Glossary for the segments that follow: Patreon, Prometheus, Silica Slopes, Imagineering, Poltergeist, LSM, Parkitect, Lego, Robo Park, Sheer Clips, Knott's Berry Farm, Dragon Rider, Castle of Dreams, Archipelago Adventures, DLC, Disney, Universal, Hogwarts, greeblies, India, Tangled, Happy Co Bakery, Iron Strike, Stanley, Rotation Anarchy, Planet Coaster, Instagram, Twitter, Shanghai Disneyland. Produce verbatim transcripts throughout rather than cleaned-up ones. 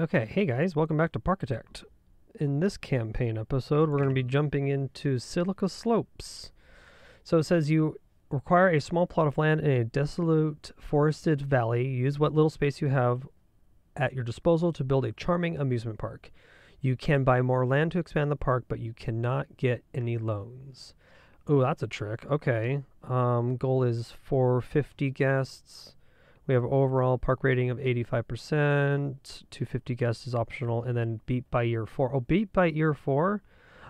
Okay, hey guys, welcome back to Parkitect. In this campaign episode, we're going to be jumping into Silica Slopes. So it says you require a small plot of land in a desolate forested valley. Use what little space you have at your disposal to build a charming amusement park. You can buy more land to expand the park, but you cannot get any loans. Oh, that's a trick. Okay. Um, goal is four hundred fifty guests. We have overall park rating of eighty-five percent. two hundred fifty guests is optional, and then beat by year four. Oh, beat by year four?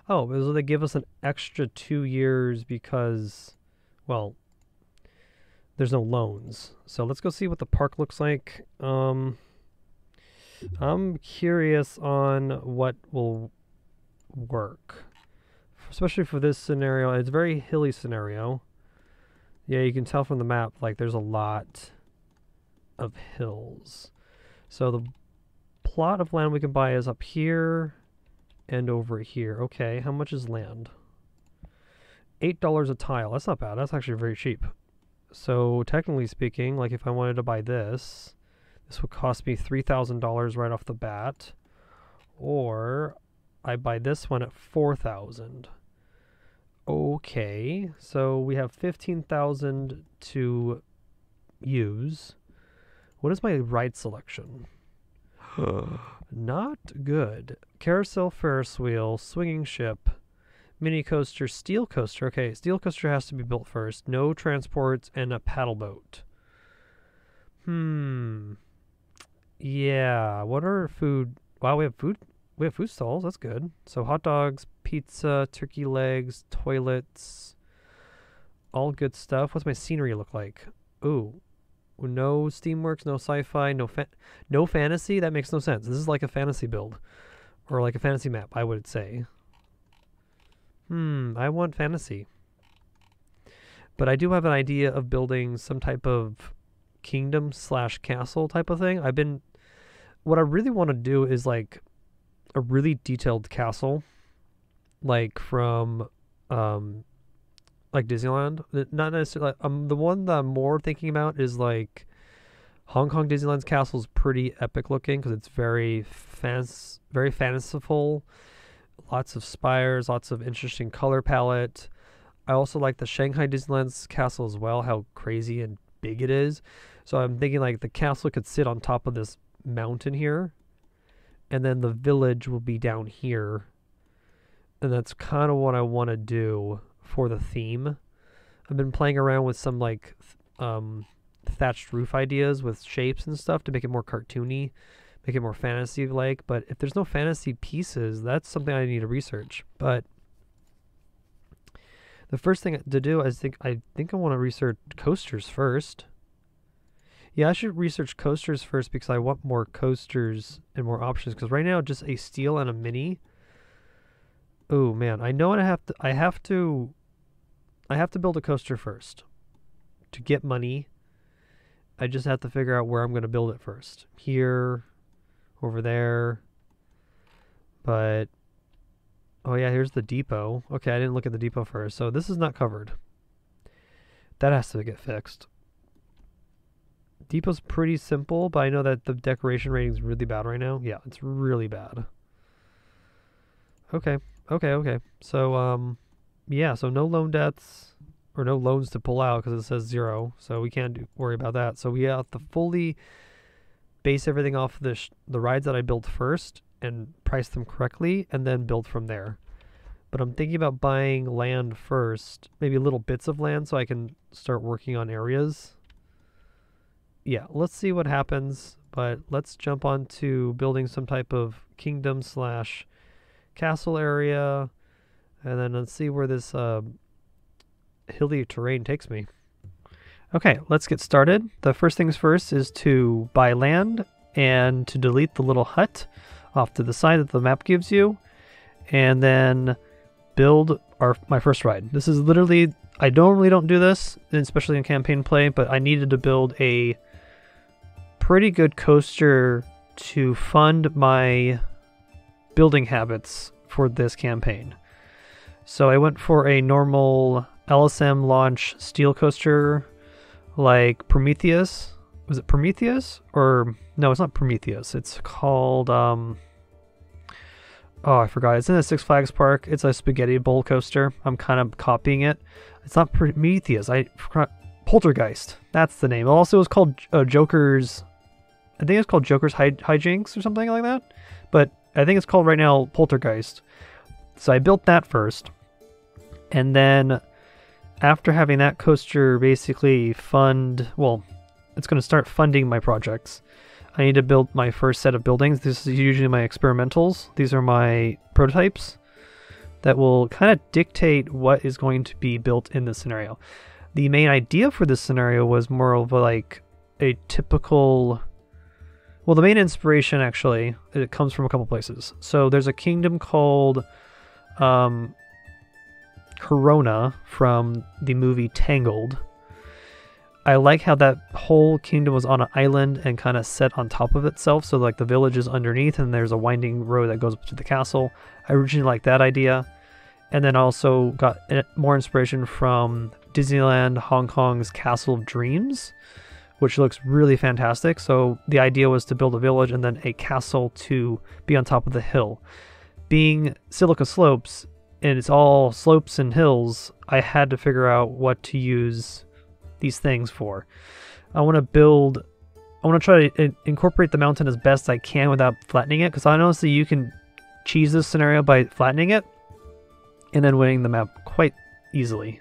Oh, so they give us an extra two years because, well, there's no loans. So let's go see what the park looks like. Um, I'm curious on what will work, especially for this scenario. It's a very hilly scenario. Yeah, you can tell from the map, like, there's a lot of hills. So the plot of land we can buy is up here and over here. Okay, how much is land? eight dollars a tile. That's not bad. That's actually very cheap. So technically speaking, like if I wanted to buy this, this would cost me three thousand dollars right off the bat. Or I buy this one at four thousand dollars. Okay, so we have fifteen thousand dollars to use. What is my ride selection? Not good. Carousel, Ferris wheel, swinging ship, mini coaster, steel coaster. Okay, steel coaster has to be built first. No transports and a paddle boat. Hmm. Yeah. What are food? Wow, we have food. We have food stalls. That's good. So hot dogs, pizza, turkey legs, toilets. All good stuff. What's my scenery look like? Ooh. No Steamworks, no sci-fi, no fa no fantasy. That makes no sense. This is like a fantasy build, or like a fantasy map, I would say. Hmm, I want fantasy. But I do have an idea of building some type of kingdom slash castle type of thing. I've been... What I really want to do is like a really detailed castle, like from... Um, like Disneyland, not necessarily. Um, the one that I'm more thinking about is like Hong Kong Disneyland's castle is pretty epic looking because it's very fancy, very fanciful. Lots of spires, lots of interesting color palette. I also like the Shanghai Disneyland's castle as well. How crazy and big it is. So I'm thinking like the castle could sit on top of this mountain here, and then the village will be down here, and that's kind of what I want to do. For the theme, I've been playing around with some like th um, thatched roof ideas with shapes and stuff to make it more cartoony, make it more fantasy-like. But if there's no fantasy pieces, that's something I need to research. But the first thing to do is think I think I want to research coasters first. Yeah, I should research coasters first because I want more coasters and more options. Because right now, just a steel and a mini. Oh man, I know what I have to. I have to. I have to build a coaster first to get money. I just have to figure out where I'm going to build it first. Here, over there. But, oh yeah, here's the depot. Okay, I didn't look at the depot first. So this is not covered. That has to get fixed. Depot's pretty simple, but I know that the decoration rating's really bad right now. Yeah, it's really bad. Okay, okay, okay. So, um... yeah, so no loan debts or no loans to pull out because it says zero, so we can't do, worry about that. So we have to fully base everything off the sh the rides that I built first and price them correctly, and then build from there. But I'm thinking about buying land first, maybe little bits of land, so I can start working on areas. Yeah, let's see what happens. But let's jump on to building some type of kingdom slash castle area. And then let's see where this uh, hilly terrain takes me. Okay, let's get started. The first things first is to buy land and to delete the little hut off to the side that the map gives you. And then build our my first ride. This is literally, I normally don't do this, especially in campaign play, but I needed to build a pretty good coaster to fund my building habits for this campaign. So I went for a normal L S M launch steel coaster like Prometheus was it Prometheus? Or no, it's not Prometheus. It's called, um, oh, I forgot. It's in the Six Flags park. It's a spaghetti bowl coaster. I'm kind of copying it. It's not Prometheus. I forgot. Poltergeist. That's the name. Also, it was called uh, Joker's. I think it's called Joker's Hij- Hijinks or something like that. But I think it's called right now Poltergeist. So I built that first. And then after having that coaster basically fund, well, it's going to start funding my projects. I need to build my first set of buildings. This is usually my experimentals. These are my prototypes that will kind of dictate what is going to be built in this scenario. The main idea for this scenario was more of like a typical... Well, the main inspiration, actually, it comes from a couple places. So there's a kingdom called um, Corona from the movie Tangled. I like how that whole kingdom was on an island and kind of set on top of itself. So like the village is underneath and there's a winding road that goes up to the castle. I originally liked that idea. And then also got more inspiration from Disneyland, Hong Kong's Castle of Dreams, which looks really fantastic. So the idea was to build a village and then a castle to be on top of the hill. Being Silica Slopes, and it's all slopes and hills, I had to figure out what to use these things for. I want to build, I want to try to incorporate the mountain as best I can without flattening it, because honestly you can cheese this scenario by flattening it and then winning the map quite easily.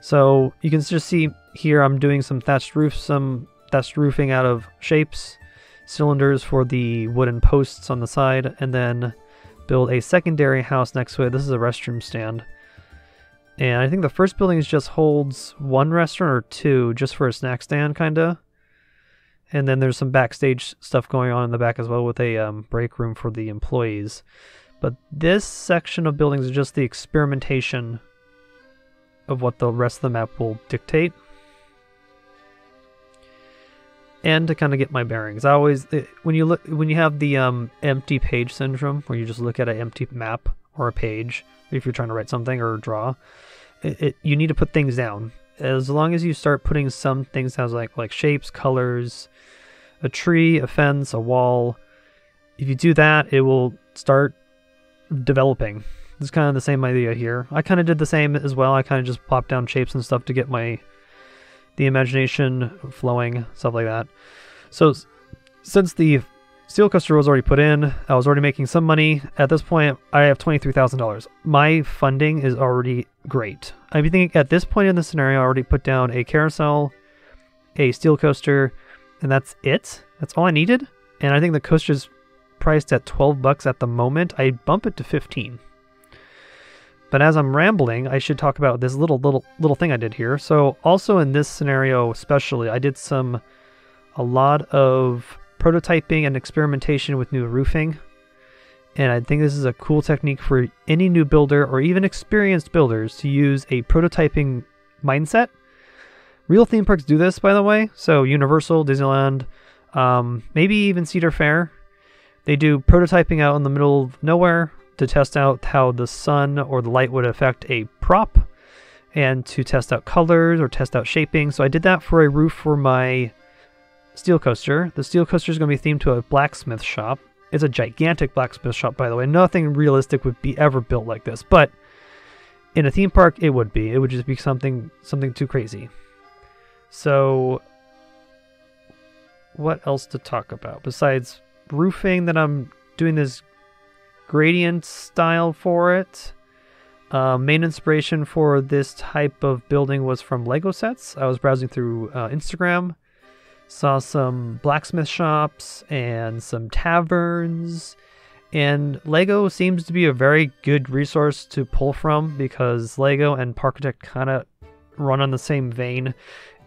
So you can just see here I'm doing some thatched roofs, some thatched roofing out of shapes, cylinders for the wooden posts on the side, and then build a secondary house next to it. This is a restroom stand. And I think the first building just holds one restaurant or two, just for a snack stand, kind of. And then there's some backstage stuff going on in the back as well with a um, break room for the employees. But this section of buildings is just the experimentation of what the rest of the map will dictate. And to kind of get my bearings. I always, when you look, when you have the um, empty page syndrome, where you just look at an empty map or a page, if you're trying to write something or draw, it, it you need to put things down. As long as you start putting some things down, like like shapes, colors, a tree, a fence, a wall, if you do that, it will start developing. It's kind of the same idea here. I kind of did the same as well. I kind of just plopped down shapes and stuff to get my the imagination flowing, stuff like that. So since the steel coaster was already put in, I was already making some money. At this point, I have twenty-three thousand dollars. My funding is already great. I think at this point in the scenario, I already put down a carousel, a steel coaster, and that's it. That's all I needed. And I think the coaster's priced at twelve bucks at the moment. I bump it to fifteen. But as I'm rambling, I should talk about this little little little thing I did here. So also in this scenario especially, I did some a lot of prototyping and experimentation with new roofing. And I think this is a cool technique for any new builder or even experienced builders to use a prototyping mindset. Real theme parks do this, by the way. So Universal, Disneyland, um, maybe even Cedar Fair. They do prototyping out in the middle of nowhere to test out how the sun or the light would affect a prop and to test out colors or test out shaping. So I did that for a roof for my steel coaster. The steel coaster is going to be themed to a blacksmith shop. It's a gigantic blacksmith shop, by the way. Nothing realistic would be ever built like this, but in a theme park, it would be. It would just be something something too crazy. So, what else to talk about besides roofing? That I'm doing this gradient style for it. Uh, main inspiration for this type of building was from Lego sets. I was browsing through uh, Instagram. Saw some blacksmith shops and some taverns, and Lego seems to be a very good resource to pull from because Lego and Parkitect kind of run on the same vein.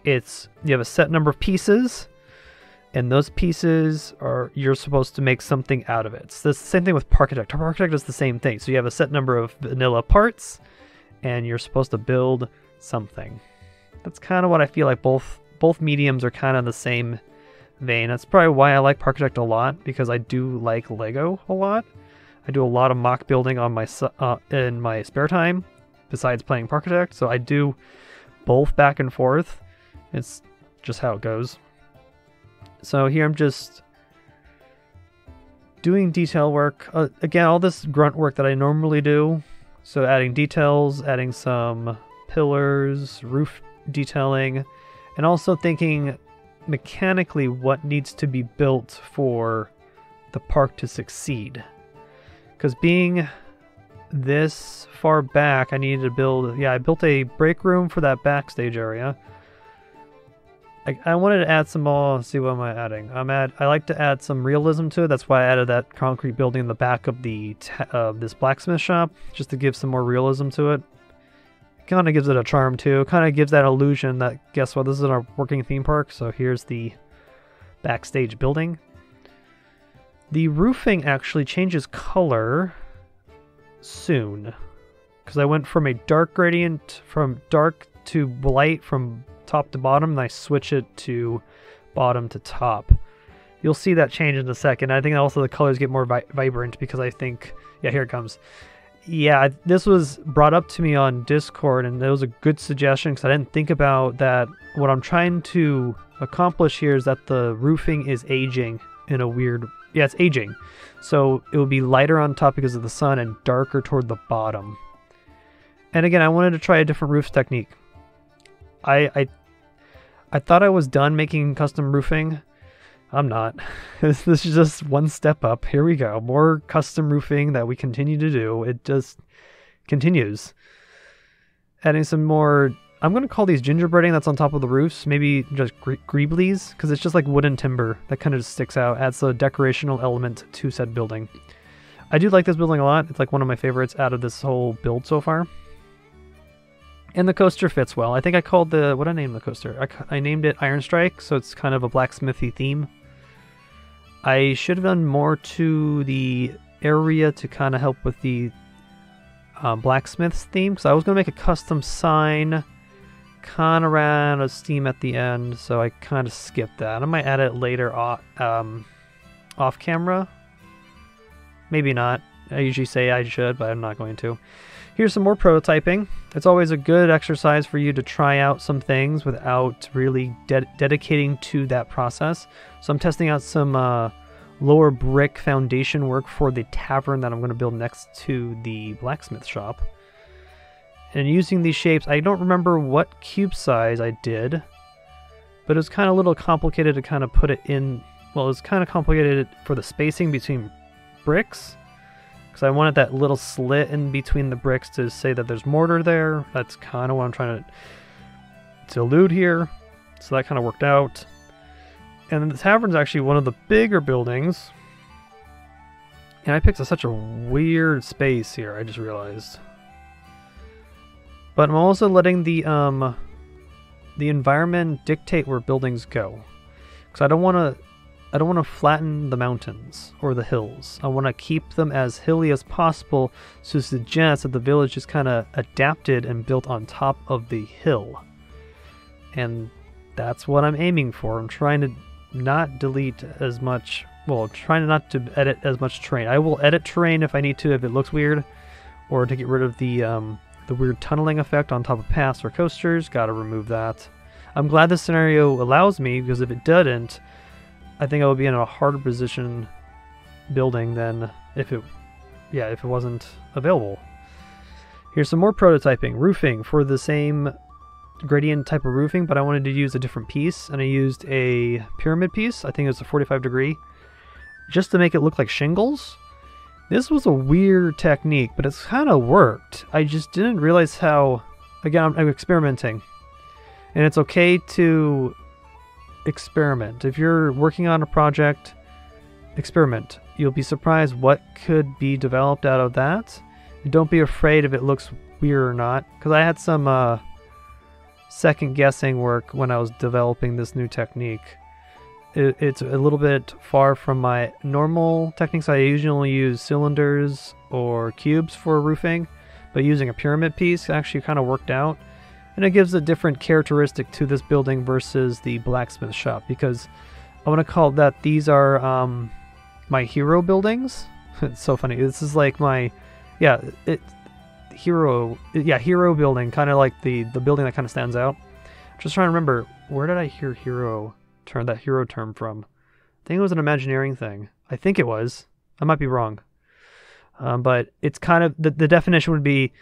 It's you have a set number of pieces, and those pieces are you're supposed to make something out of it. It's the same thing with Parkitect. Parkitect is the same thing. So you have a set number of vanilla parts, and you're supposed to build something. That's kind of what I feel like both. Both mediums are kind of the same vein. That's probably why I like Parkitect a lot, because I do like Lego a lot. I do a lot of mock building on my uh, in my spare time, besides playing Parkitect. So I do both back and forth. It's just how it goes. So here I'm just doing detail work. Uh, again, all this grunt work that I normally do. So adding details, adding some pillars, roof detailing, and also thinking mechanically what needs to be built for the park to succeed. Because being this far back, I needed to build... Yeah, I built a break room for that backstage area. I, I wanted to add some more... Let's see, what am I adding? I'm add, I like to add some realism to it. That's why I added that concrete building in the back of the uh, this blacksmith shop, just to give some more realism to it. It kind of gives it a charm, too. It kind of gives that illusion that, guess what, this is our working theme park, so here's the backstage building. The roofing actually changes color soon, because I went from a dark gradient, from dark to light, from top to bottom, and I switch it to bottom to top. You'll see that change in a second. I think also the colors get more vi vibrant because I think, yeah, here it comes. Yeah, this was brought up to me on Discord, and it was a good suggestion because I didn't think about that. What I'm trying to accomplish here is that the roofing is aging in a weird way. Yeah, it's aging. So it would be lighter on top because of the sun and darker toward the bottom. And again, I wanted to try a different roof technique. I I, I thought I was done making custom roofing. I'm not. This is just one step up. Here we go. More custom roofing that we continue to do. It just continues. Adding some more... I'm going to call these gingerbreading that's on top of the roofs, maybe just gre greeblies, because it's just like wooden timber that kind of just sticks out, adds a decorational element to said building. I do like this building a lot. It's like one of my favorites out of this whole build so far. And the coaster fits well. I think I called the... what did I name the coaster? I, I named it Iron Strike, so it's kind of a blacksmithy theme. I should have done more to the area to kind of help with the uh, blacksmith's theme, because I was going to make a custom sign... kind of ran out of steam at the end, so I kind of skipped that. I might add it later off, um, off camera. Maybe not. I usually say I should, but I'm not going to. Here's some more prototyping. It's always a good exercise for you to try out some things without really de dedicating to that process. So I'm testing out some uh, lower brick foundation work for the tavern that I'm going to build next to the blacksmith shop. And using these shapes, I don't remember what cube size I did, but it was kind of a little complicated to kind of put it in. Well, it was kind of complicated for the spacing between bricks, because I wanted that little slit in between the bricks to say that there's mortar there. That's kind of what I'm trying to, to elude here, so that kind of worked out. And then the tavern's actually one of the bigger buildings, and I picked such a weird space here, I just realized. But I'm also letting the um, the environment dictate where buildings go, because I don't want to I don't want to flatten the mountains or the hills. I want to keep them as hilly as possible, so to suggest that the village is kind of adapted and built on top of the hill. And that's what I'm aiming for. I'm trying to not delete as much. Well, trying not to edit as much terrain. I will edit terrain if I need to, if it looks weird, or to get rid of the. Um, The weird tunneling effect on top of paths or coasters, gotta remove that. I'm glad this scenario allows me, because if it didn't, I think I would be in a harder position building than if it, yeah, if it wasn't available. Here's some more prototyping. Roofing for the same gradient type of roofing, but I wanted to use a different piece, and I used a pyramid piece. I think it was a forty-five degree, just to make it look like shingles. This was a weird technique, but it's kind of worked. I just didn't realize how... Again, I'm, I'm experimenting. And it's okay to experiment. If you're working on a project, experiment. You'll be surprised what could be developed out of that. And don't be afraid if it looks weird or not. Because I had some uh, second-guessing work when I was developing this new technique. It's a little bit far from my normal techniques. I usually use cylinders or cubes for roofing, but using a pyramid piece actually kind of worked out. And it gives a different characteristic to this building versus the blacksmith shop, because I want to call that these are um, my hero buildings. It's so funny. This is like my, yeah, it, hero, yeah, hero building, kind of like the, the building that kind of stands out. Just trying to remember, where did I hear hero term, that hero term from. I think it was an Imagineering thing. I think it was. I might be wrong. Um, but it's kind of, the, the definition would be,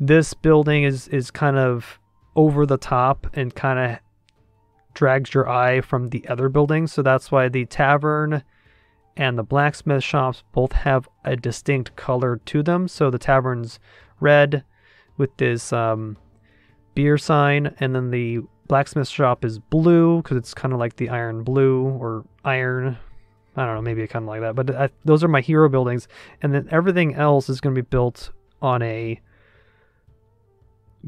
this building is, is kind of over the top and kind of drags your eye from the other buildings. So that's why the tavern and the blacksmith shops both have a distinct color to them. So the tavern's red with this um, beer sign, and then the blacksmith shop is blue because it's kind of like the iron blue or iron. I don't know, maybe kind of like that. But I, those are my hero buildings. And then everything else is going to be built on a...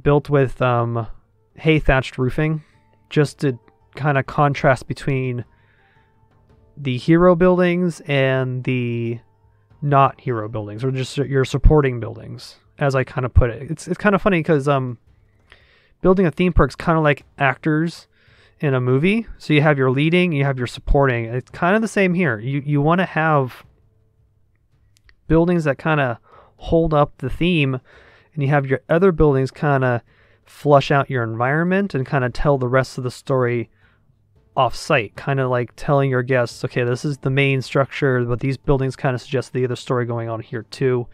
built with um, hay-thatched roofing, just to kind of contrast between the hero buildings and the not hero buildings, or just your supporting buildings, as I kind of put it. It's, it's kind of funny because um, building a theme park is kind of like actors in a movie. So you have your leading, you have your supporting. It's kind of the same here. You, you want to have buildings that kind of hold up the theme, and you have your other buildings kind of flush out your environment and kind of tell the rest of the story off-site, kind of like telling your guests, okay, this is the main structure, but these buildings kind of suggest the other story going on here too.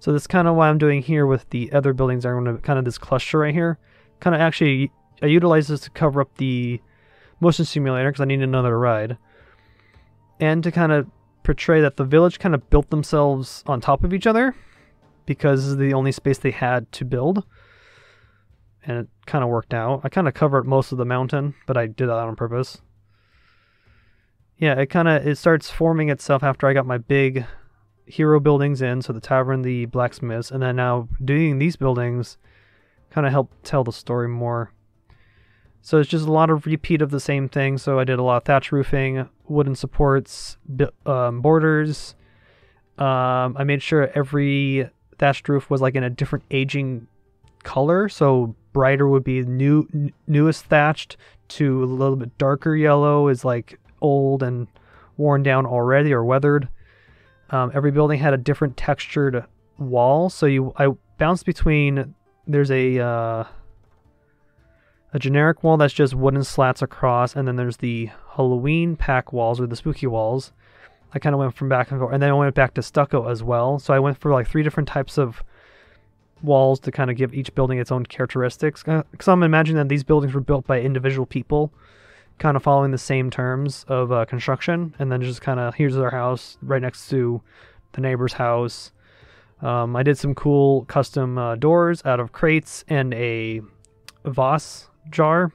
So that's kind of what I'm doing here with the other buildings. I'm going to kind of this cluster right here. Kind of actually, I utilize this to cover up the motion simulator because I need another ride, and to kind of portray that the village kind of built themselves on top of each other, because this is the only space they had to build. And it kind of worked out. I kind of covered most of the mountain, but I did that on purpose. Yeah, it kind of, it starts forming itself after I got my big hero buildings in. So the tavern, the blacksmiths, and then now doing these buildings kind of help tell the story more. So it's just a lot of repeat of the same thing. So I did a lot of thatch roofing, wooden supports, um, borders. Um, I made sure every thatched roof was like in a different aging color, so brighter would be new newest thatched, to a little bit darker yellow is like old and worn down already or weathered. Um, every building had a different textured wall, so you I bounced between, there's a uh, a generic wall that's just wooden slats across, and then there's the Halloween pack walls or the spooky walls. I kind of went from back and forth, and then I went back to stucco as well. So I went for like three different types of walls to kind of give each building its own characteristics. Because I'm imagining that these buildings were built by individual people, kind of following the same terms of uh, construction, and then just kind of, here's our house right next to the neighbor's house. Um, I did some cool custom uh, doors out of crates and a vase jar,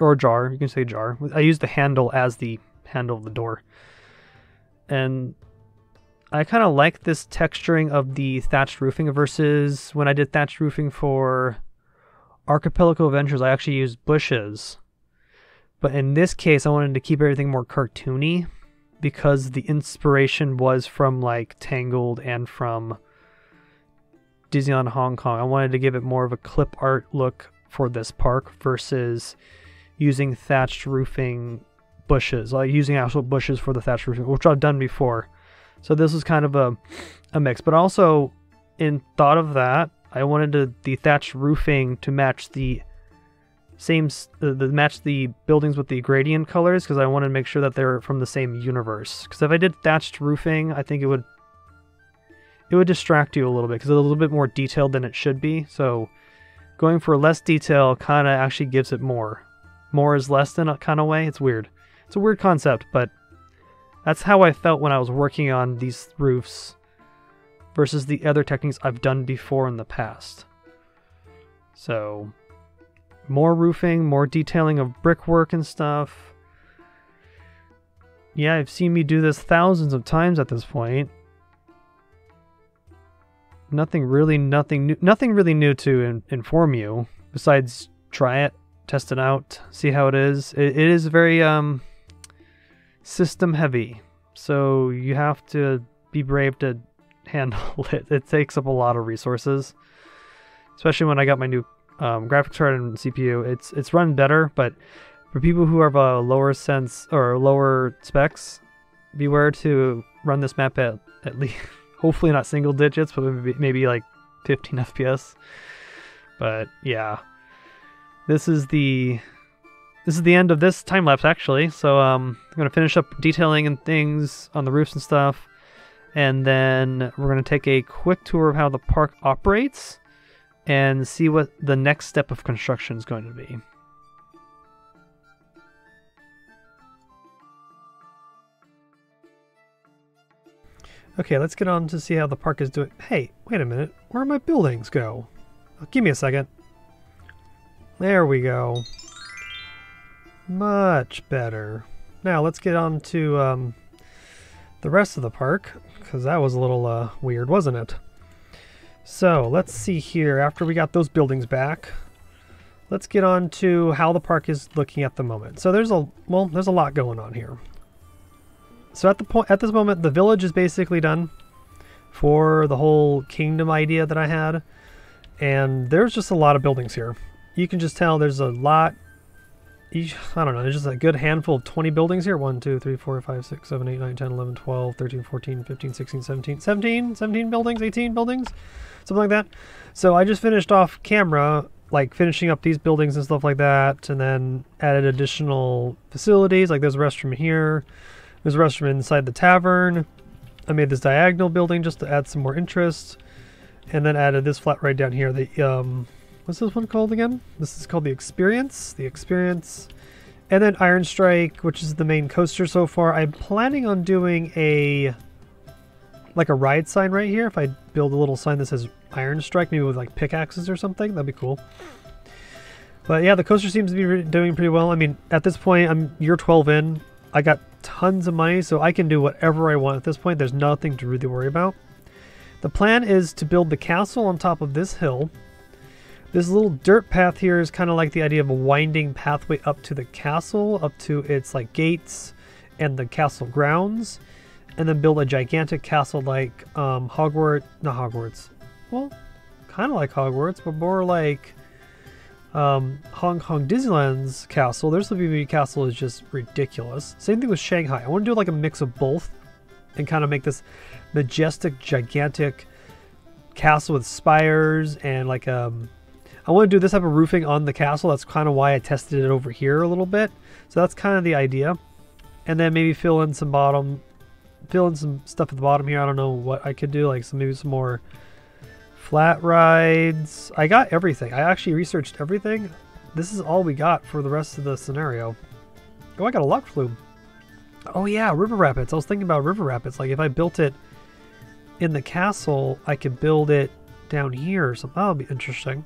or jar, you can say jar. I used the handle as the handle of the door. And I kind of like this texturing of the thatched roofing versus when I did thatched roofing for Archipelago Adventures, I actually used bushes. But in this case, I wanted to keep everything more cartoony because the inspiration was from like Tangled and from Disneyland Hong Kong. I wanted to give it more of a clip art look for this park versus using thatched roofing bushes, like using actual bushes for the thatched roofing, which I've done before. So this was kind of a, a mix, but also in thought of that, I wanted to, the thatched roofing to match the same, uh, the match the buildings with the gradient colors, because I wanted to make sure that they're from the same universe. Because if I did thatched roofing, I think it would it would distract you a little bit, because it's a little bit more detailed than it should be. So going for less detail kind of actually gives it more. More is less than a kind of way. It's weird. It's a weird concept, but that's how I felt when I was working on these roofs versus the other techniques I've done before in the past. So, more roofing, more detailing of brickwork and stuff. Yeah, I've seen me do this thousands of times at this point. Nothing really, nothing new, nothing really new to in- inform you, besides try it, test it out, see how it is. It, it is very... um. system heavy, so you have to be brave to handle it. It takes up a lot of resources, especially when I got my new um, graphics card and C P U. It's it's run better, but for people who have a lower sense or lower specs, beware to run this map at at least, hopefully not single digits, but maybe, maybe like fifteen F P S. But yeah, this is the this is the end of this time lapse, actually. So um, I'm going to finish up detailing and things on the roofs and stuff. And then we're going to take a quick tour of how the park operates and see what the next step of construction is going to be. Okay, let's get on to see how the park is doing. Hey, wait a minute. Where do my buildings go? Give me a second. There we go. Much better. Now let's get on to um, the rest of the park, because that was a little uh, weird, wasn't it? So let's see here. After we got those buildings back, let's get on to how the park is looking at the moment. So there's a well, there's a lot going on here. So at the point at this moment, the village is basically done for the whole kingdom idea that I had, and there's just a lot of buildings here. You can just tell there's a lot. Each, I don't know, there's just a good handful of twenty buildings here. one, two, three, four, five, six, seven, eight, nine, ten, eleven, twelve, thirteen, fourteen, fifteen, sixteen, seventeen, seventeen, seventeen buildings, eighteen buildings, something like that. So I just finished off camera, like finishing up these buildings and stuff like that, and then added additional facilities. Like there's a restroom here, there's a restroom inside the tavern. I made this diagonal building just to add some more interest, and then added this flat right down here. The, um... What's this one called again? This is called The Experience. The Experience. And then Iron Strike, which is the main coaster so far. I'm planning on doing a like a ride sign right here. If I build a little sign that says Iron Strike, maybe with like pickaxes or something, that'd be cool. But yeah, the coaster seems to be doing pretty well. I mean, at this point, I'm year twelve in. I got tons of money, so I can do whatever I want at this point. There's nothing to really worry about. The plan is to build the castle on top of this hill. This little dirt path here is kind of like the idea of a winding pathway up to the castle, up to its like gates and the castle grounds, and then build a gigantic castle like um, Hogwarts, not Hogwarts, well, kind of like Hogwarts, but more like um, Hong Kong Disneyland's castle. Their W B castle is just ridiculous. Same thing with Shanghai. I want to do like a mix of both and kind of make this majestic, gigantic castle with spires and like a... I want to do this type of roofing on the castle. That's kind of why I tested it over here a little bit. So that's kind of the idea. And then maybe fill in some bottom, fill in some stuff at the bottom here. I don't know what I could do, like some, maybe some more flat rides. I got everything. I actually researched everything. This is all we got for the rest of the scenario. Oh, I got a luck flume. Oh yeah, river rapids. I was thinking about river rapids. Like if I built it in the castle, I could build it down here or something. That'll be interesting.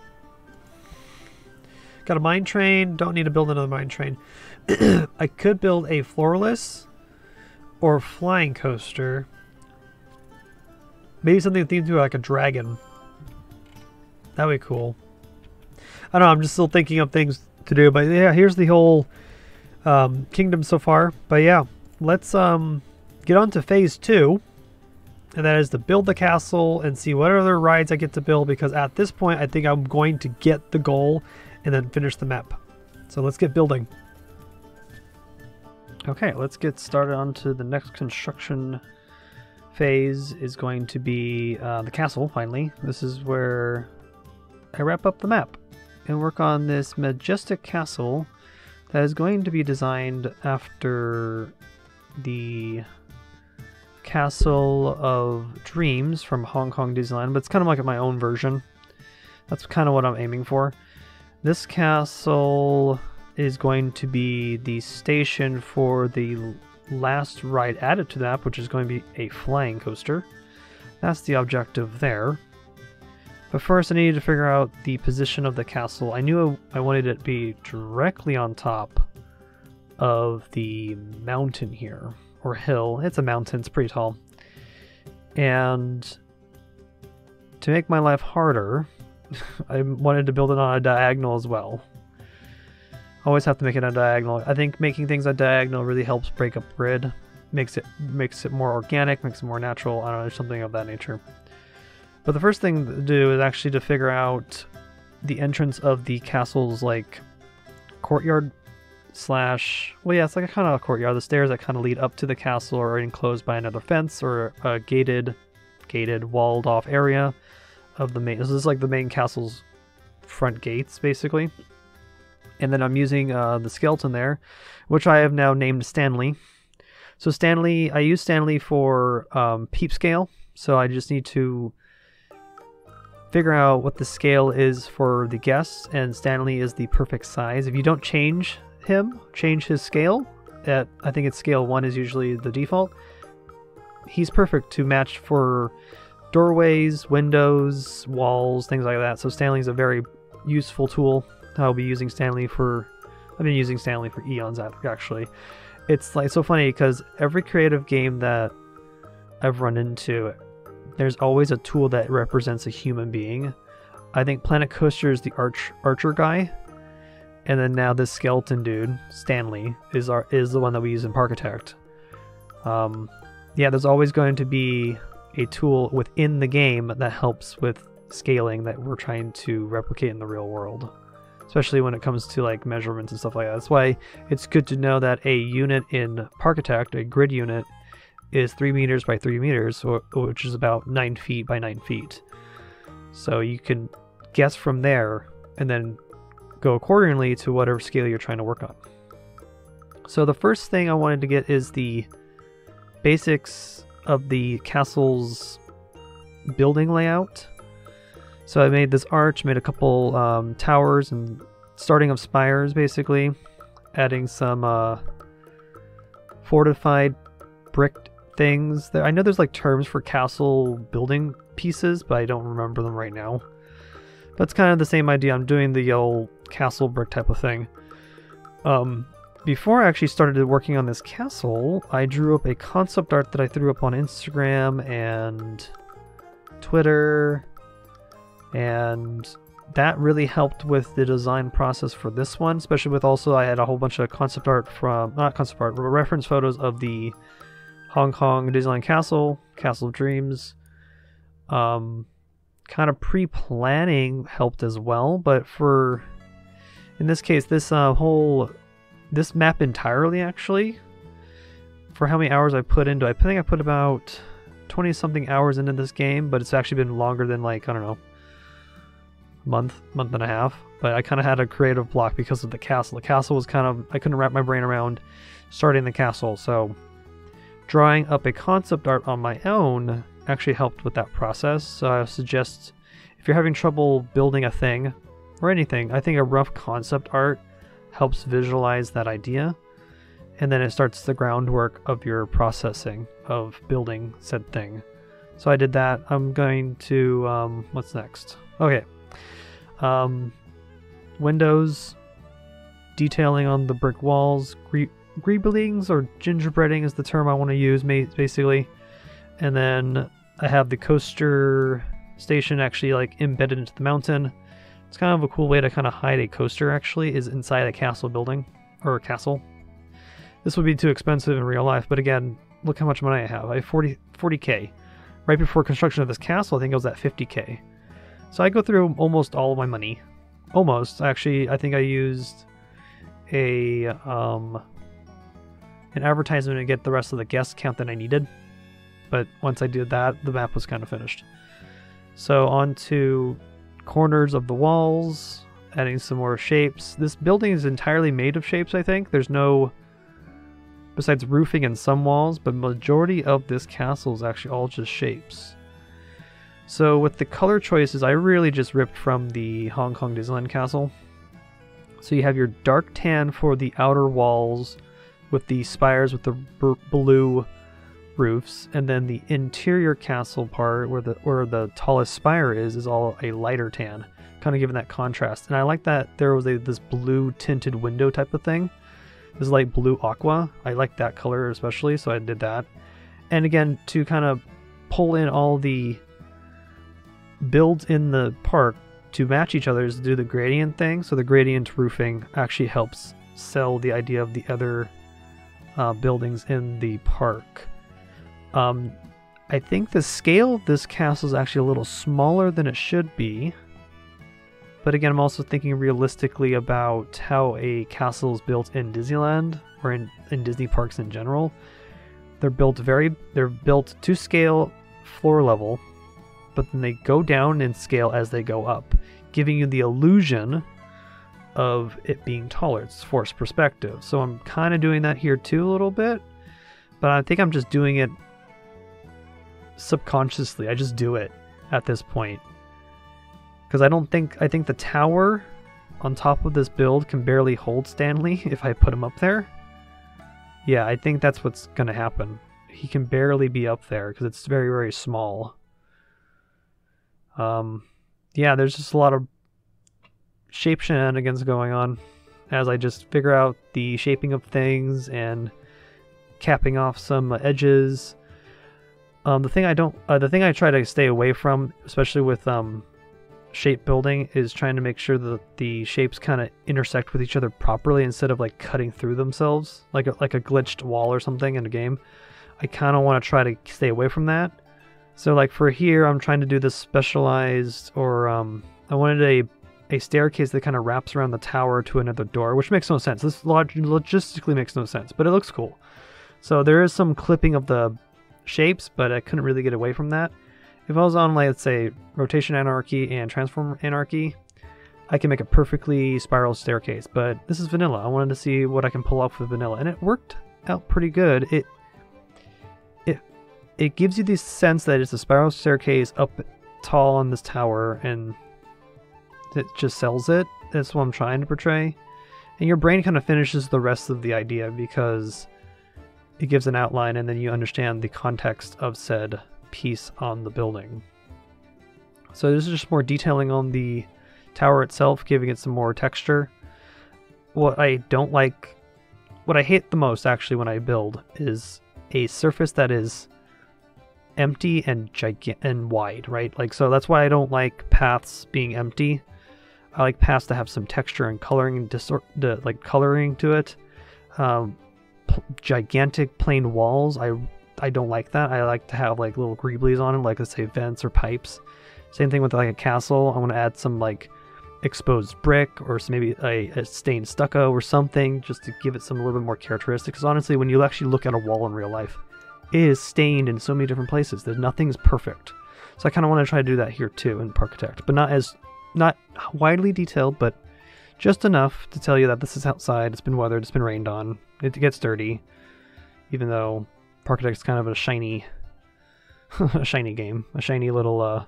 Got a mine train. Don't need to build another mine train. I could build a floorless or flying coaster. Maybe something themed to like a dragon. That would be cool. I don't know. I'm just still thinking of things to do. But yeah, here's the whole um, kingdom so far. But yeah, let's um, get on to phase two. And that is to build the castle and see what other rides I get to build. Because at this point, I think I'm going to get the goal and then finish the map. So let's get building. Okay, let's get started on to the next construction phase is going to be uh, the castle, finally. This is where I wrap up the map and work on this majestic castle that is going to be designed after the Castle of Dreams from Hong Kong Disneyland, but it's kind of like my own version. That's kind of what I'm aiming for. This castle is going to be the station for the last ride added to that, which is going to be a flying coaster. That's the objective there. But first I needed to figure out the position of the castle. I knew I wanted it to be directly on top of the mountain here, or hill. It's a mountain, it's pretty tall. And to make my life harder, I wanted to build it on a diagonal as well. Always have to make it on a diagonal. I think making things on diagonal really helps break up grid, makes it makes it more organic, makes it more natural. I don't know, something of that nature. But the first thing to do is actually to figure out the entrance of the castle's like courtyard slash. Well, yeah, it's like a kind of a courtyard. The stairs that kind of lead up to the castle are enclosed by another fence or a gated, gated, walled off area of the main. This is like the main castle's front gates, basically. and then I'm using uh, the skeleton there, which I have now named Stanley. So Stanley, I use Stanley for um, peep scale, so I just need to figure out what the scale is for the guests, and Stanley is the perfect size. If you don't change him, change his scale, at, I think it's scale one is usually the default, he's perfect to match for doorways, windows, walls, things like that. So Stanley's a very useful tool. I'll be using Stanley for, I've been using Stanley for eons actually. It's like so funny because every creative game that I've run into, there's always a tool that represents a human being. I think Planet Coaster is the arch archer guy, and then now this skeleton dude, Stanley, is our is the one that we use in Parkitect. Um, yeah, there's always going to be a tool within the game that helps with scaling that we're trying to replicate in the real world, especially when it comes to like measurements and stuff like that. That's why it's good to know that a unit in Parkitect, a grid unit, is three meters by three meters, which is about nine feet by nine feet. So you can guess from there and then go accordingly to whatever scale you're trying to work on. So the first thing I wanted to get is the basics of the castle's building layout. So I made this arch, made a couple um, towers and starting of spires basically, adding some uh, fortified brick things. There, I know there's like terms for castle building pieces, but I don't remember them right now. But it's kind of the same idea. I'm doing the old castle brick type of thing. Um, before I actually started working on this castle, I drew up a concept art that I threw up on Instagram and Twitter, and that really helped with the design process for this one, especially with also I had a whole bunch of concept art from, not concept art, reference photos of the Hong Kong Disneyland Castle, Castle of Dreams. Um, kind of pre-planning helped as well, but for, in this case, this uh, whole, this map entirely actually, for how many hours I put into it, I think I put about twenty something hours into this game, but it's actually been longer than like, I don't know, month, month and a half, but I kind of had a creative block because of the castle. The castle was kind of, I couldn't wrap my brain around starting the castle, so drawing up a concept art on my own actually helped with that process. So I suggest if you're having trouble building a thing or anything, I think a rough concept art helps visualize that idea, and then it starts the groundwork of your processing of building said thing. So I did that. I'm going to um, what's next? Okay, um, windows, detailing on the brick walls, gre Greeblings or gingerbreading is the term I want to use basically, and then I have the coaster station actually like embedded into the mountain. It's kind of a cool way to kind of hide a coaster actually, is inside a castle building or a castle. This would be too expensive in real life, but again, look how much money I have. I have forty, forty K. Right before construction of this castle, I think it was at fifty K. So I go through almost all of my money. Almost. Actually, I think I used a um, an advertisement to get the rest of the guest count that I needed, but once I did that, the map was kind of finished. So on to corners of the walls, adding some more shapes. This building is entirely made of shapes, I think. There's no, besides roofing and some walls, but majority of this castle is actually all just shapes. So with the color choices, I really just ripped from the Hong Kong Disneyland Castle. So you have your dark tan for the outer walls, with the spires with the blue roofs, and then the interior castle part where the where the tallest spire is is all a lighter tan, kind of giving that contrast. And I like that there was a, this blue tinted window type of thing. This light blue aqua, I like that color especially, so I did that. And again, to kind of pull in all the builds in the park to match each other is to do the gradient thing. So the gradient roofing actually helps sell the idea of the other Uh, buildings in the park. Um, I think the scale of this castle is actually a little smaller than it should be. But again, I'm also thinking realistically about how a castle is built in Disneyland or in, in Disney parks in general. They're built very, they're built to scale floor level, but then they go down in scale as they go up, giving you the illusion of it being taller. It's forced perspective. So I'm kind of doing that here too a little bit, but I think I'm just doing it subconsciously. I just do it at this point. Because I don't think, I think the tower on top of this build can barely hold Stanley if I put him up there. Yeah, I think that's what's going to happen. He can barely be up there because it's very, very small. Um, yeah, there's just a lot of shape shenanigans going on as I just figure out the shaping of things and capping off some edges. Um, the thing I don't, uh, the thing I try to stay away from, especially with um, shape building, is trying to make sure that the shapes kind of intersect with each other properly instead of like cutting through themselves, like a, like a glitched wall or something in a game. I kind of want to try to stay away from that. So like for here, I'm trying to do this specialized, or um, I wanted a, a staircase that kind of wraps around the tower to another door, which makes no sense. This log logistically makes no sense, but it looks cool. So there is some clipping of the shapes, but I couldn't really get away from that. If I was on, like, let's say, Rotation Anarchy and Transform Anarchy, I can make a perfectly spiral staircase, but this is vanilla. I wanted to see what I can pull off with vanilla, and it worked out pretty good. It it it gives you the sense that it's a spiral staircase up tall on this tower, and it just sells it. That's what I'm trying to portray. And your brain kind of finishes the rest of the idea because it gives an outline, and then you understand the context of said piece on the building. So this is just more detailing on the tower itself, giving it some more texture. What I don't like, what I hate the most actually when I build, is a surface that is empty and gigantic and wide, right? Like, so that's why I don't like paths being empty. I like paths to have some texture and coloring, and disor the, like coloring to it. Um, gigantic plain walls, I I don't like that. I like to have like little greeblies on it, like let's say vents or pipes. Same thing with like a castle. I want to add some like exposed brick or some, maybe a, a stained stucco or something, just to give it some a little bit more characteristics. Because honestly, when you actually look at a wall in real life, it is stained in so many different places. There's nothing's perfect. So I kind of want to try to do that here too in Parkitect, but not as not widely detailed, but just enough to tell you that this is outside, it's been weathered, it's been rained on, it gets dirty, even though Parkitect's kind of a shiny, a shiny game, a shiny little, uh,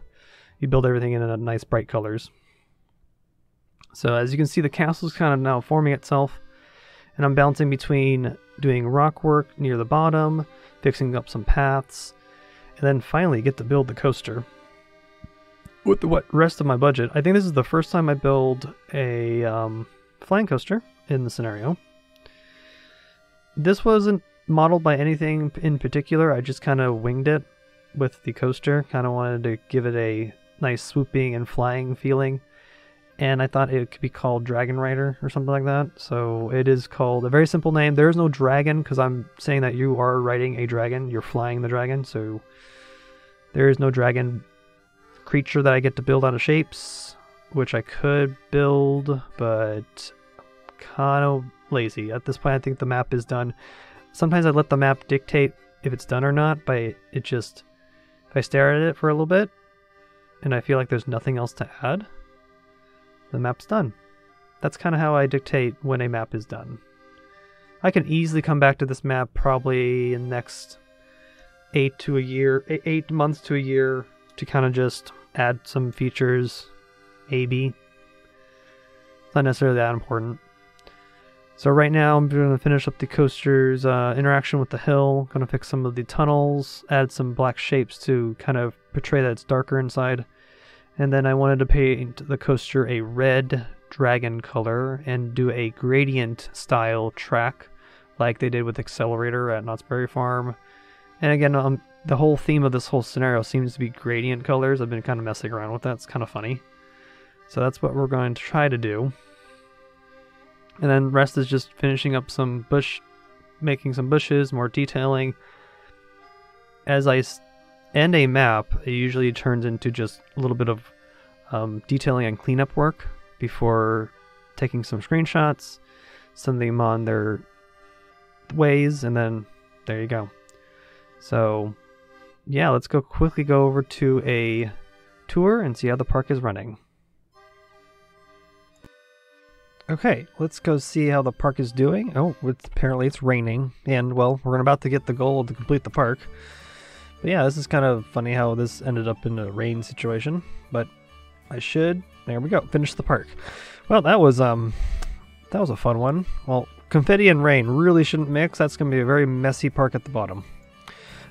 you build everything in a nice bright colors. So as you can see, the castle's kind of now forming itself, and I'm bouncing between doing rock work near the bottom, fixing up some paths, and then finally get to build the coaster. With the what rest of my budget, I think this is the first time I build a um, flying coaster in the scenario. This wasn't modeled by anything in particular, I just kind of winged it with the coaster, kind of wanted to give it a nice swooping and flying feeling, and I thought it could be called Dragon Rider or something like that, so it is called, a very simple name, there is no dragon, because I'm saying that you are riding a dragon, you're flying the dragon, so there is no dragon creature that I get to build out of shapes, which I could build, but kind of lazy. At this point, I think the map is done. Sometimes I let the map dictate if it's done or not, but it just, if I stare at it for a little bit and I feel like there's nothing else to add, the map's done. That's kind of how I dictate when a map is done. I can easily come back to this map probably in the next eight to a year, eight months to a year, to kind of just add some features, maybe. It's not necessarily that important. So right now I'm going to finish up the coaster's uh, interaction with the hill, going to fix some of the tunnels, add some black shapes to kind of portray that it's darker inside. And then I wanted to paint the coaster a red dragon color and do a gradient style track like they did with Accelerator at Knott's Berry Farm. And again, um, the whole theme of this whole scenario seems to be gradient colors. I've been kind of messing around with that. It's kind of funny. So that's what we're going to try to do. And then rest is just finishing up some bush, making some bushes, more detailing. As I end a map, it usually turns into just a little bit of um, detailing and cleanup work before taking some screenshots, sending them on their ways, and then there you go. So yeah, let's go quickly go over to a tour and see how the park is running. Okay, let's go see how the park is doing. Oh, it's, apparently it's raining. And, well, we're about to get the goal to complete the park. But yeah, this is kind of funny how this ended up in a rain situation. But I should... There we go. Finish the park. Well, that was, um... That was a fun one. Well, confetti and rain really shouldn't mix. That's going to be a very messy park at the bottom.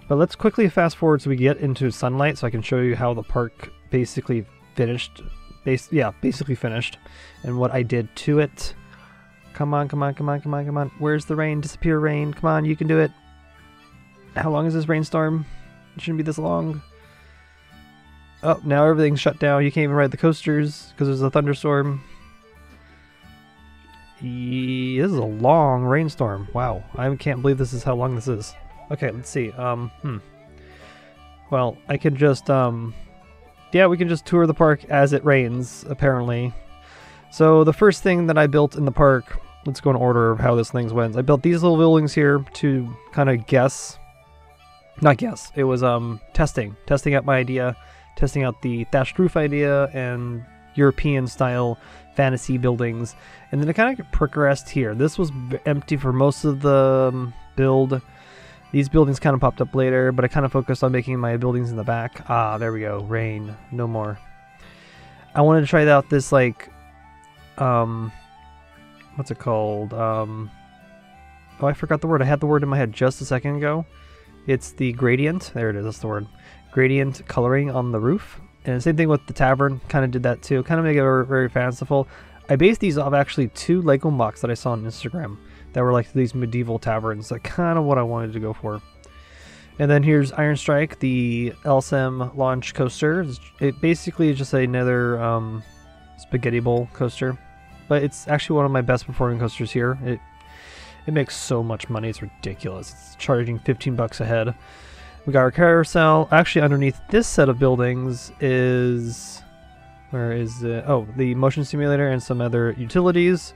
But let's quickly fast forward so we get into sunlight so I can show you how the park basically finished... Bas- yeah, basically finished, and what I did to it. Come on, come on, come on, come on, come on. Where's the rain? Disappear, rain. Come on, you can do it. How long is this rainstorm? It shouldn't be this long. Oh, now everything's shut down. You can't even ride the coasters because there's a thunderstorm. Eee, this is a long rainstorm. Wow, I can't believe this is how long this is. Okay, let's see. Um, hmm. Well, I can just, um... yeah, we can just tour the park as it rains, apparently. So the first thing that I built in the park, let's go in order of how this thing went. I built these little buildings here to kind of guess, not guess, it was um testing, testing out my idea, testing out the thatched roof idea and European style fantasy buildings. And then it kind of progressed here. This was empty for most of the build. These buildings kind of popped up later, but I kind of focused on making my buildings in the back. Ah, there we go. Rain. No more. I wanted to try out this, like, um, what's it called? Um, oh, I forgot the word. I had the word in my head just a second ago. It's the gradient. There it is. That's the word. Gradient coloring on the roof. And the same thing with the tavern. Kind of did that, too. Kind of make it very, very fanciful. I based these off, actually, two Lego mocks that I saw on Instagram. That were like these medieval taverns. Like kind of what I wanted to go for. And then here's Iron Strike, the L S M launch coaster. It basically is just another um, spaghetti bowl coaster, but it's actually one of my best performing coasters here. It it makes so much money, it's ridiculous. It's charging fifteen bucks a head. We got our carousel. Actually, underneath this set of buildings is where is the oh the motion simulator and some other utilities.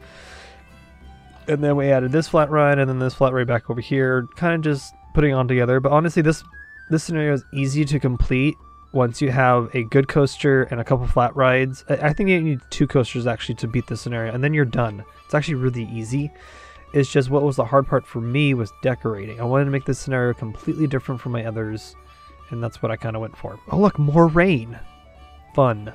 And then we added this flat ride, and then this flat ride back over here, kind of just putting on together. But honestly, this this scenario is easy to complete once you have a good coaster and a couple flat rides. I think you need two coasters actually to beat this scenario, and then you're done. It's actually really easy. It's just what was the hard part for me was decorating. I wanted to make this scenario completely different from my others, and that's what I kind of went for. Oh look, more rain! Fun.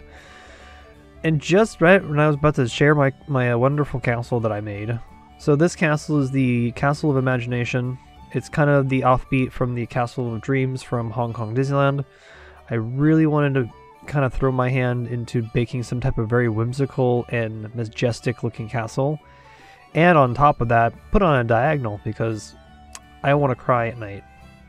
And just right when I was about to share my, my wonderful castle that I made... So this castle is the Castle of Imagination. It's kind of the offbeat from the Castle of Dreams from Hong Kong Disneyland. I really wanted to kind of throw my hand into baking some type of very whimsical and majestic looking castle. And on top of that, put on a diagonal because I want to cry at night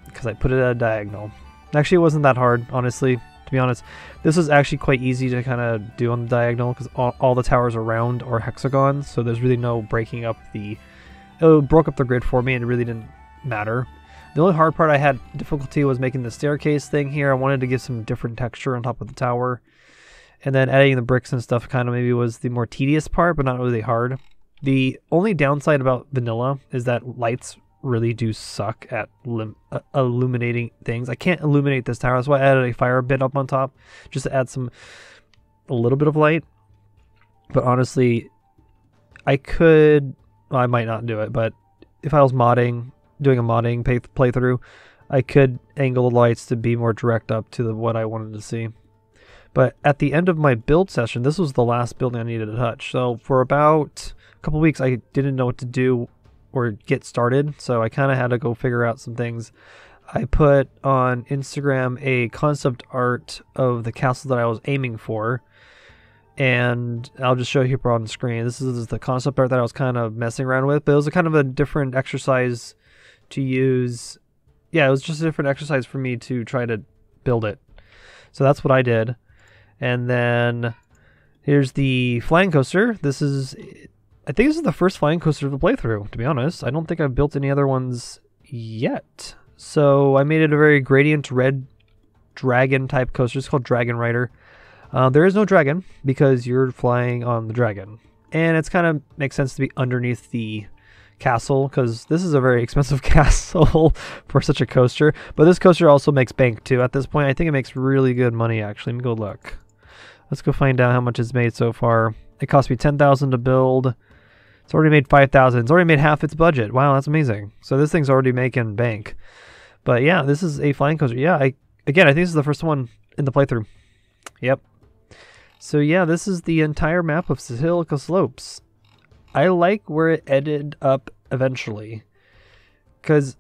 because I put it at a diagonal. Actually, it wasn't that hard, honestly, to be honest. This was actually quite easy to kind of do on the diagonal because all, all the towers around are hexagons, so there's really no breaking up the... It broke up the grid for me and it really didn't matter. The only hard part I had difficulty was making the staircase thing here. I wanted to give some different texture on top of the tower. And then adding the bricks and stuff kind of maybe was the more tedious part, but not really hard. The only downside about vanilla is that lights really do suck at lim uh, illuminating things. I can't illuminate this tower. That's why I added a fire bit up on top, just to add some, a little bit of light. But honestly, I could, well, I might not do it, but if I was modding, doing a modding playthrough, I could angle the lights to be more direct up to the, what I wanted to see. But at the end of my build session, this was the last building I needed to touch. So for about a couple weeks, I didn't know what to do or get started, so I kind of had to go figure out some things. I put on Instagram a concept art of the castle that I was aiming for, and I'll just show you here on the screen. This is the concept art that I was kind of messing around with, but it was a kind of a different exercise to use. Yeah, it was just a different exercise for me to try to build it. So that's what I did. And then here's the flying coaster. This is... I think this is the first flying coaster of the playthrough, to be honest. I don't think I've built any other ones yet. So I made it a very gradient red dragon type coaster. It's called Dragon Rider. Uh, there is no dragon because you're flying on the dragon. And it's kind of makes sense to be underneath the castle because this is a very expensive castle for such a coaster. But this coaster also makes bank too at this point. I think it makes really good money actually. Let me go look. Let's go find out how much it's made so far. It cost me ten thousand to build. It's already made five thousand. It's already made half its budget. Wow, that's amazing. So this thing's already making bank. But yeah, this is a flying coaster. Yeah, I again, I think this is the first one in the playthrough. Yep. So yeah, this is the entire map of Silica Slopes. I like where it ended up eventually, because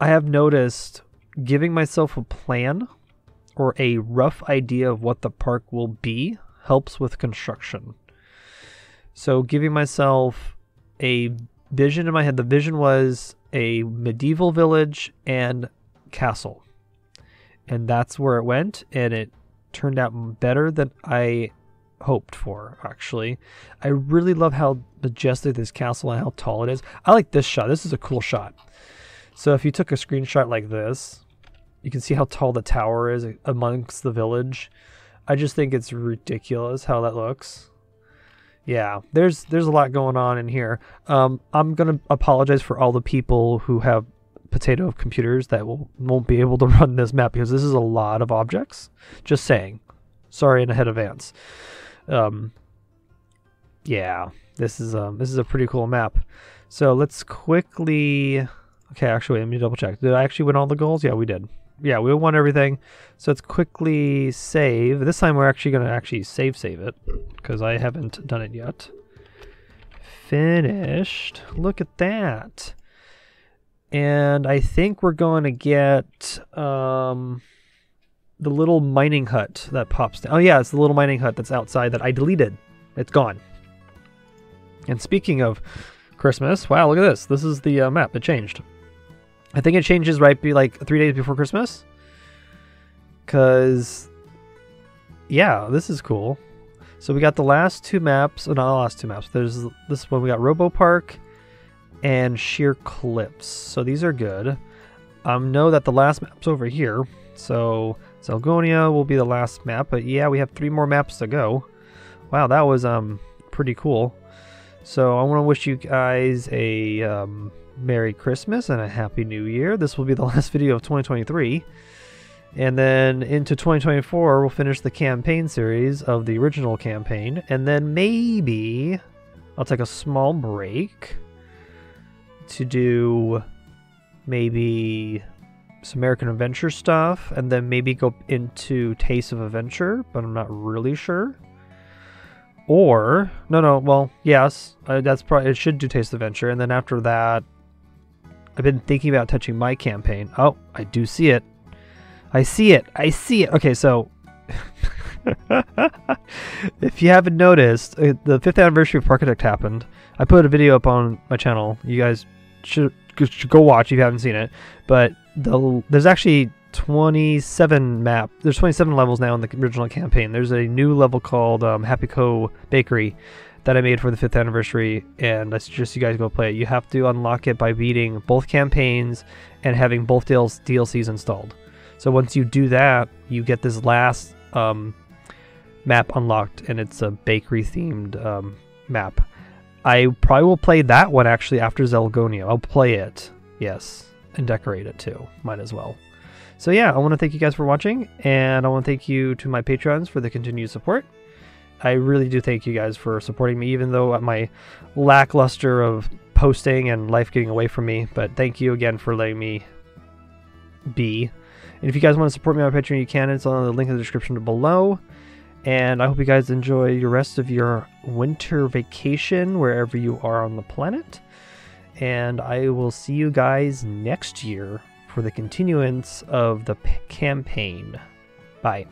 I have noticed giving myself a plan or a rough idea of what the park will be helps with construction. So giving myself a vision in my head, the vision was a medieval village and castle. And that's where it went, and it turned out better than I hoped for, actually. I really love how majestic this castle and how tall it is. I like this shot. This is a cool shot. So if you took a screenshot like this, you can see how tall the tower is amongst the village. I just think it's ridiculous how that looks. Yeah, there's there's a lot going on in here. Um, I'm going to apologize for all the people who have potato computers that will, won't be able to run this map, because this is a lot of objects. Just saying. Sorry in ahead of advance. Um, yeah, this is, um, this is a pretty cool map. So let's quickly... Okay, actually, let me double check. Did I actually win all the goals? Yeah, we did. Yeah, we won everything. So let's quickly save. This time we're actually going to actually save save it, because I haven't done it yet. Finished. Look at that. And I think we're going to get um, the little mining hut that pops down. Oh yeah, it's the little mining hut that's outside that I deleted. It's gone. And speaking of Christmas, wow, look at this. This is the uh, map. It changed. I think it changes right be like three days before Christmas. Cause yeah, this is cool. So we got the last two maps, oh, not the last two maps. There's this one, we got Robo Park and Sheer Clips. So these are good. I um, know that the last map's over here. So Zelgonia will be the last map, but yeah, we have three more maps to go. Wow, that was um pretty cool. So I want to wish you guys a um Merry Christmas and a Happy New Year. This will be the last video of twenty twenty-three. And then into twenty twenty-four, we'll finish the campaign series of the original campaign. And then maybe I'll take a small break to do maybe some American Adventure stuff. And then maybe go into Taste of Adventure, but I'm not really sure. Or, no, no, well, yes, uh, that's probably, it should do Taste of Adventure. And then after that, I've been thinking about touching my campaign. Oh, I do see it. I see it. I see it. Okay, so if you haven't noticed, the fifth anniversary of Parkitect happened. I put a video up on my channel. You guys should, should go watch if you haven't seen it. But the, there's actually twenty-seven map. There's twenty-seven levels now in the original campaign. There's a new level called um, Happy Co Bakery that I made for the fifth anniversary, and I suggest you guys go play it. You have to unlock it by beating both campaigns and having both D L Cs installed. So once you do that, you get this last um, map unlocked, and it's a bakery-themed um, map. I probably will play that one, actually, after Zelgonia. I'll play it, yes, and decorate it too. Might as well. So yeah, I want to thank you guys for watching, and I want to thank you to my Patrons for the continued support. I really do thank you guys for supporting me, even though my lackluster of posting and life getting away from me. But thank you again for letting me be. And if you guys want to support me on Patreon, you can. It's on the link in the description below. And I hope you guys enjoy the rest of your winter vacation wherever you are on the planet. And I will see you guys next year for the continuance of the campaign. Bye.